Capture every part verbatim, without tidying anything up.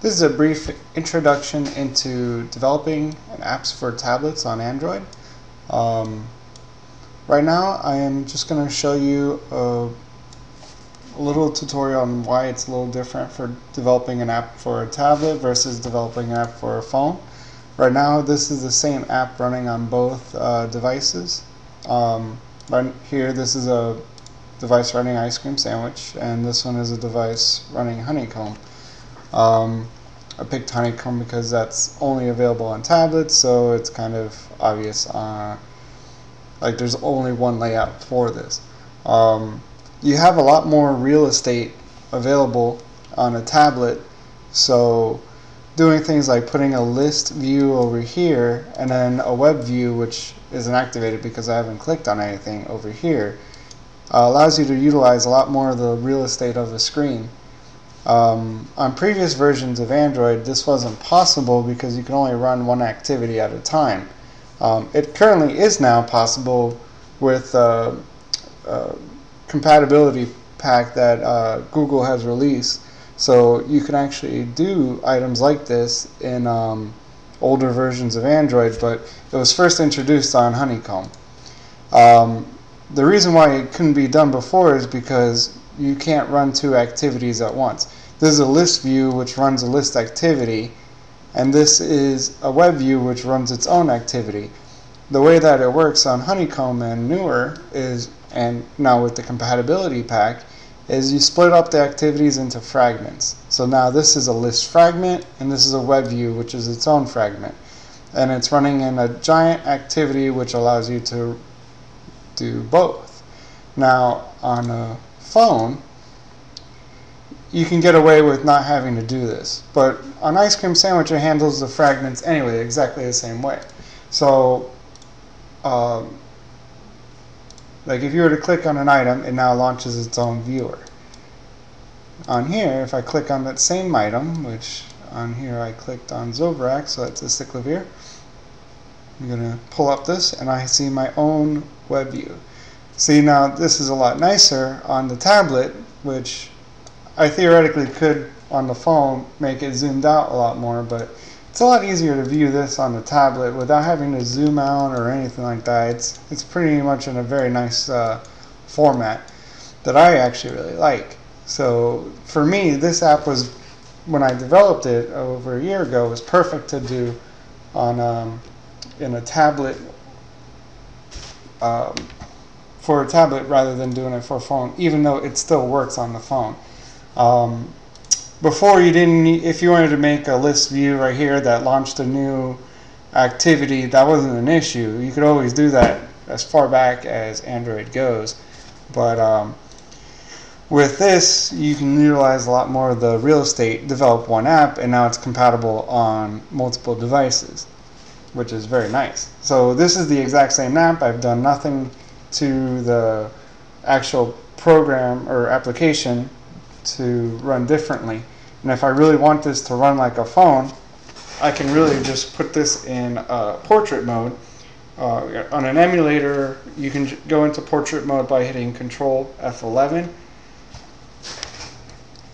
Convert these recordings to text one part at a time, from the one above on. This is a brief introduction into developing an apps for tablets on Android. Um, right now I am just going to show you a, a little tutorial on why it's a little different for developing an app for a tablet versus developing an app for a phone. Right now this is the same app running on both uh, devices. Um, right here this is a device running Ice Cream Sandwich, and this one is a device running Honeycomb. Um, I picked Honeycomb because that's only available on tablets, so it's kind of obvious. Uh, like there's only one layout for this. Um, you have a lot more real estate available on a tablet, so doing things like putting a list view over here and then a web view, which isn't activated because I haven't clicked on anything over here, uh, allows you to utilize a lot more of the real estate of the screen. Um, on previous versions of Android, this wasn't possible because you can only run one activity at a time. Um, it currently is now possible with uh, uh, compatibility pack that uh, Google has released, so you can actually do items like this in um, older versions of Android, but it was first introduced on Honeycomb. Um, the reason why it couldn't be done before is because you can't run two activities at once. This is a list view which runs a list activity, and this is a web view which runs its own activity. The way that it works on Honeycomb and newer is, and now with the compatibility pack, is you split up the activities into fragments. So now this is a list fragment, and this is a web view which is its own fragment. And it's running in a giant activity which allows you to do both. Now on a phone, you can get away with not having to do this, but on Ice Cream Sandwich it handles the fragments anyway exactly the same way. So um, like if you were to click on an item, it now launches its own viewer. On here, if I click on that same item, which on here I clicked on Zobrac, so that's a Ciclovir, I'm going to pull up this and I see my own web view. See, now this is a lot nicer on the tablet, which I theoretically could on the phone make it zoomed out a lot more, but it's a lot easier to view this on the tablet without having to zoom out or anything like that. It's, it's pretty much in a very nice uh, format that I actually really like. So for me, this app was, when I developed it over a year ago, was perfect to do on um, in a tablet. Um, for a tablet rather than doing it for a phone, even though it still works on the phone. Um, before you didn't, if you wanted to make a list view right here that launched a new activity, that wasn't an issue. You could always do that as far back as Android goes. But um, with this, you can utilize a lot more of the real estate, develop one app, and now it's compatible on multiple devices, which is very nice. So this is the exact same app. I've done nothing to the actual program or application to run differently. And if I really want this to run like a phone, I can really just put this in uh, portrait mode. Uh, on an emulator, you can go into portrait mode by hitting Control F eleven,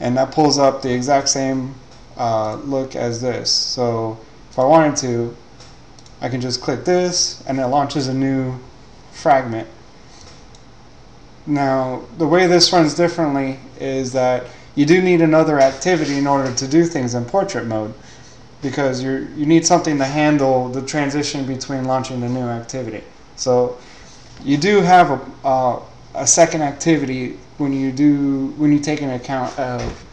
and that pulls up the exact same uh, look as this. So if I wanted to, I can just click this and it launches a new fragment. Now, the way this runs differently is that you do need another activity in order to do things in portrait mode, because you're, you need something to handle the transition between launching the new activity. So you do have a, uh, a second activity when you do when you take into account of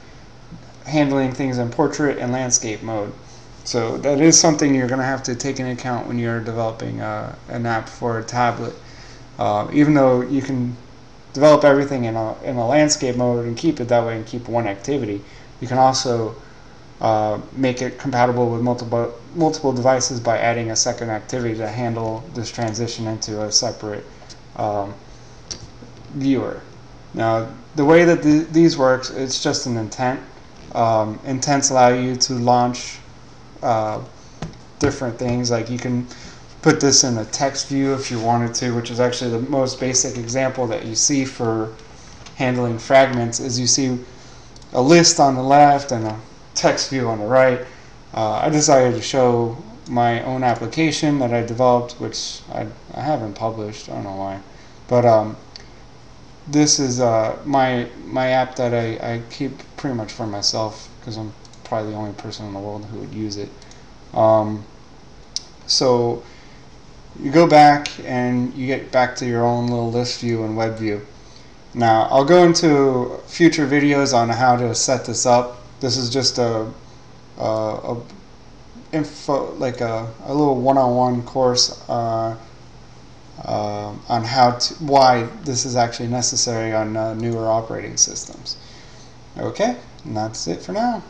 handling things in portrait and landscape mode. So that is something you're going to have to take into account when you're developing uh, an app for a tablet. Uh, even though you can develop everything in a, in a landscape mode and keep it that way and keep one activity, you can also uh, make it compatible with multiple, multiple devices by adding a second activity to handle this transition into a separate um, viewer. Now, the way that th these works, it's just an intent. Um, intents allow you to launch uh, different things. Like you can put this in a text view if you wanted to, which is actually the most basic example that you see for handling fragments. Is you see a list on the left and a text view on the right, uh, I decided to show my own application that I developed, which I, I haven't published, I don't know why, but um, this is uh, my my app that I, I keep pretty much for myself because I'm probably the only person in the world who would use it. Um, so you go back and you get back to your own little list view and web view. Now I'll go into future videos on how to set this up. This is just a, a, a info like a, a little one-on-one course uh, Uh, on how to, why this is actually necessary on uh, newer operating systems. Okay, and that's it for now.